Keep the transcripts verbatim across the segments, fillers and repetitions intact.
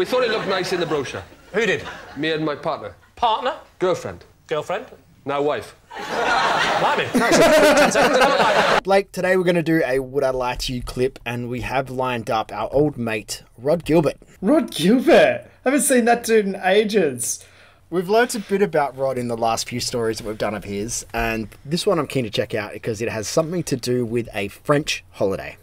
We thought it looked nice in the brochure. Who did? Me and my partner. Partner? Girlfriend. Girlfriend? Now wife. Blake, today we're going to do a Would I Lie to You clip, and we have lined up our old mate, Rhod Gilbert. Rhod Gilbert? I haven't seen that dude in ages. We've learnt a bit about Rhod in the last few stories that we've done of his, and this one I'm keen to check out because it has something to do with a French holiday.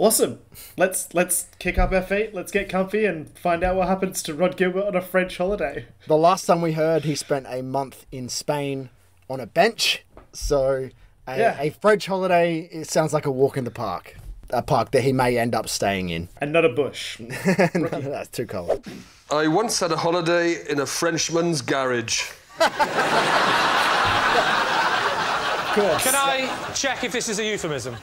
Awesome. Let's let's kick up our feet, let's get comfy and find out what happens to Rhod Gilbert on a French holiday. The last time we heard, he spent a month in Spain on a bench, so a, yeah. a French holiday, it sounds like a walk in the park. A park that he may end up staying in. And not a bush. No, that's too cold. I once had a holiday in a Frenchman's garage. Of course. Can I check if this is a euphemism?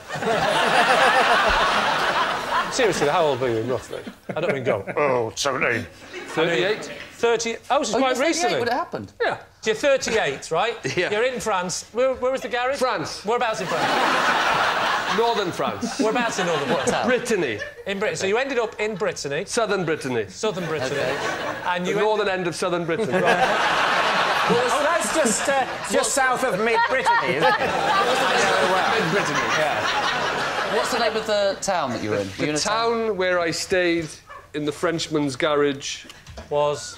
Seriously, how old were you, roughly? I don't mean go. Oh, seventeen. thirty-eight? thirty. Oh, this is oh, quite recently. What happened? Yeah. So you're thirty-eight, right? Yeah. You're in France. Where, where was the garage? France. Whereabouts in France? Northern France. Whereabouts in northern France? Brittany. In Brittany. So you ended up in Brittany. Southern Brittany. Southern Brittany. Okay. And you the northern end of southern Brittany. Right. Oh, that's just uh, just south of mid-Brittany, isn't it? Mid-Brittany, yeah. What's the name of the town that you were in? The, the in town, town where I stayed in the Frenchman's garage was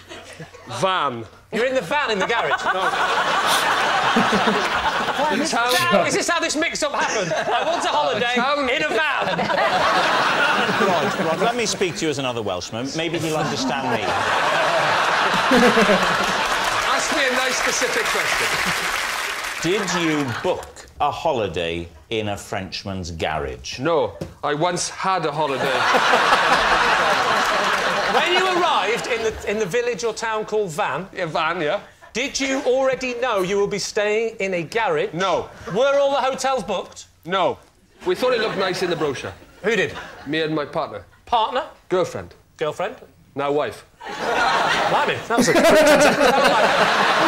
Vannes. You're in the van in the garage? No. The town... Now, is this how this mix-up happened? I want a holiday uh, town... in a van. Rhod, Rhod, let me speak to you as another Welshman. Maybe he'll understand me. Ask me a nice specific question. Did you book a holiday in a Frenchman's garage? No. I once had a holiday. When you arrived in the, in the village or town called Vannes... Yeah, Vannes, yeah. Did you already know you will be staying in a garage? No. Were all the hotels booked? No. We thought it looked nice in the brochure. Who did? Me and my partner. Partner? Girlfriend. Girlfriend? Now wife. Blimey, that was a...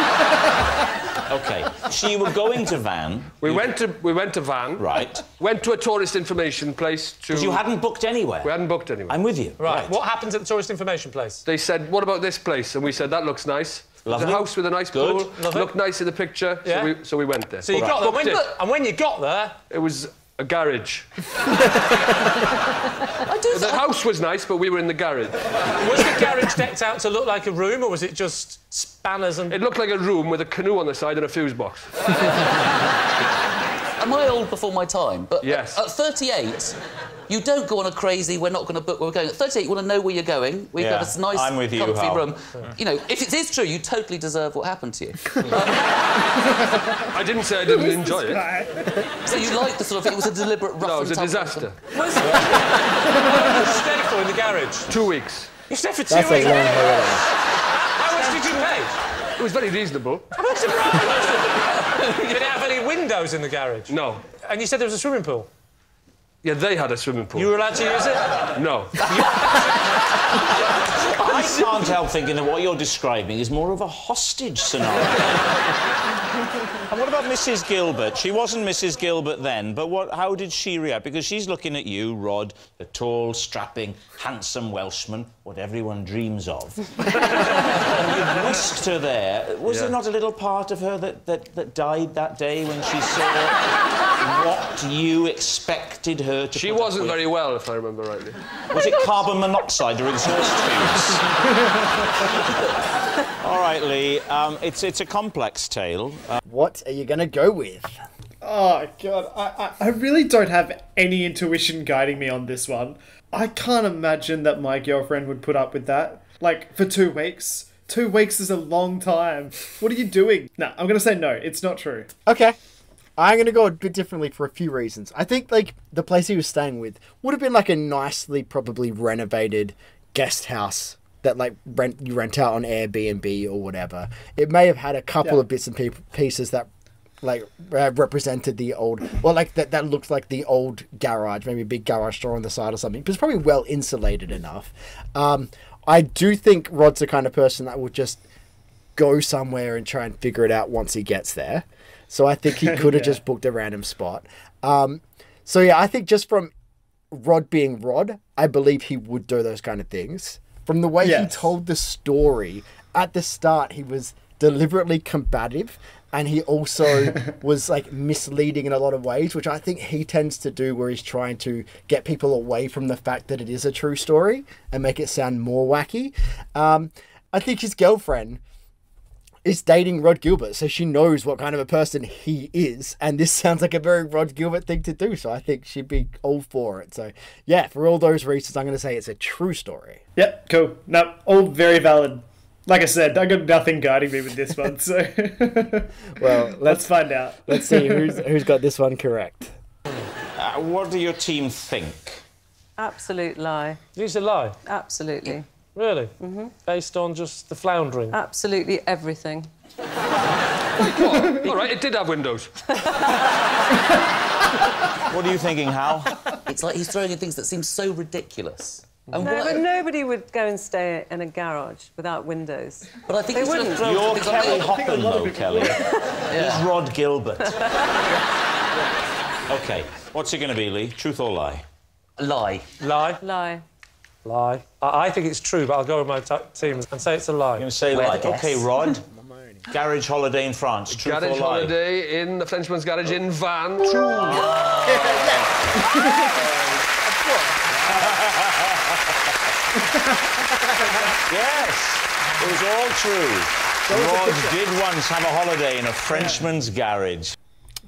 OK, so you were going to Vannes... We, you... went, to, we went to Vannes. Right. Went to a tourist information place to... Because you hadn't booked anywhere. We hadn't booked anywhere. I'm with you. Right. Right. What happens at the tourist information place? They said, what about this place? And we said, that looks nice. Lovely. There's a house with a nice Good. pool. Lovely. Looked nice in the picture. Yeah. So, we, so we went there. So you right. got there. When you, and when you got there... It was a garage. I do the I... house was nice, but we were in the garage. Was the garage decked out to look like a room, or was it just spanners and...? It looked like a room with a canoe on the side and a fuse box. Am I old before my time? But yes. At, at thirty-eight, you don't go on a crazy, we're not going to book where we're going. At thirty-eight, you want to know where you're going. We've yeah. got this nice, I'm with you, comfy Hal. room. Yeah. You know, if it is true, you totally deserve what happened to you. I didn't say I didn't enjoy it. So you like the sort of... It was a deliberate rough... No, it was a disaster. Was it? You stayed for in the garage? Two weeks. You stayed for two That's weeks? How much did you pay? It was very reasonable. I'm surprised. Did it have any windows in the garage? No. And you said there was a swimming pool? Yeah, they had a swimming pool. You were allowed to use it? No. I can't help thinking that what you're describing is more of a hostage scenario. And what about Missus Gilbert? She wasn't Missus Gilbert then, but what, how did she react? Because she's looking at you, Rhod, the tall, strapping, handsome Welshman, what everyone dreams of. And you whisked her there. Was yeah. there not a little part of her that, that, that died that day when she saw... what you expected her to... She wasn't very well, if I remember rightly. Was it carbon monoxide or exhaust tubes? All right, Lee, um, it's, it's a complex tale. Uh... What are you going to go with? Oh, God, I, I, I really don't have any intuition guiding me on this one. I can't imagine that my girlfriend would put up with that. Like, for two weeks. Two weeks is a long time. What are you doing? No, I'm going to say no, it's not true. OK. I'm going to go a bit differently for a few reasons. I think, like, the place he was staying with would have been, like, a nicely probably renovated guest house that, like, rent you rent out on Airbnb or whatever. It may have had a couple yeah. of bits and pieces that, like, uh, represented the old... Well, like, that, that looked like the old garage, maybe a big garage door on the side or something. But it's probably well insulated enough. Um, I do think Rod's the kind of person that would just go somewhere and try and figure it out once he gets there. So I think he could have yeah. just booked a random spot. Um, so, yeah, I think just from Rhod being Rhod, I believe he would do those kind of things. From the way yes. he told the story, at the start he was deliberately combative, and he also was like misleading in a lot of ways, which I think he tends to do, where he's trying to get people away from the fact that it is a true story and make it sound more wacky. Um, I think his girlfriend is dating Rhod Gilbert, so she knows what kind of a person he is, and this sounds like a very Rhod Gilbert thing to do, so I think she'd be all for it. So yeah, for all those reasons, I'm going to say it's a true story. Yep, cool. No, all very valid. Like I said, I got nothing guiding me with this one, so well, let's, let's find out. Let's see who's, who's got this one correct. Uh, what do your team think? Absolute lie. It's a lie? Absolutely. Really? Mm-hmm. Based on just the floundering? Absolutely everything. Oh, all right, it did have windows. What are you thinking, Hal? It's like he's throwing in things that seem so ridiculous. And no, but nobody would go and stay in a garage without windows. But I think they wouldn't. You're Kelly Hoppen, though, Kelly. Yeah. He's Rhod Gilbert. OK, what's it going to be, Lee? Truth or lie? Lie. Lie? Lie. Lie. I, I think it's true, but I'll go with my t team and say it's a lie. You're going to say lie. OK, Rhod. Garage holiday in France. Truth garage or lie? Garage holiday in the Frenchman's garage oh. in Vannes. True. Of course. Yes, it was all true. Rhod did once have a holiday in a Frenchman's yeah. garage.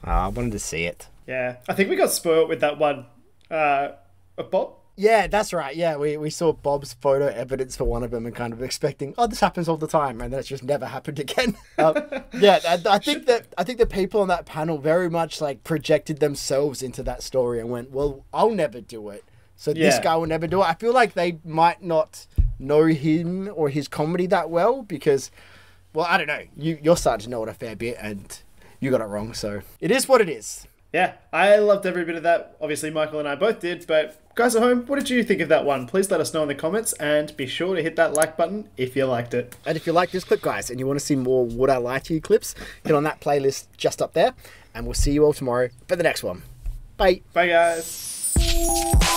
Oh, I wanted to see it. Yeah, I think we got spoiled with that one. Uh, Bob? Yeah, that's right. Yeah, we, we saw Bob's photo evidence for one of them and kind of expecting, oh, this happens all the time, and that's just never happened again. um, yeah, I, I think that I think the people on that panel very much like projected themselves into that story and went, well, I'll never do it. So yeah. this guy will never do it. I feel like they might not know him or his comedy that well because, well, I don't know. You, you're starting to know it a fair bit and you got it wrong. So it is what it is. Yeah, I loved every bit of that. Obviously, Michael and I both did. But guys at home, what did you think of that one? Please let us know in the comments and be sure to hit that like button if you liked it. And if you liked this clip, guys, and you want to see more Would I Lie to You clips, hit on that playlist just up there. And we'll see you all tomorrow for the next one. Bye. Bye, guys.